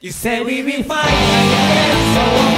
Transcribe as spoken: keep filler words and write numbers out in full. You say we will fight again, so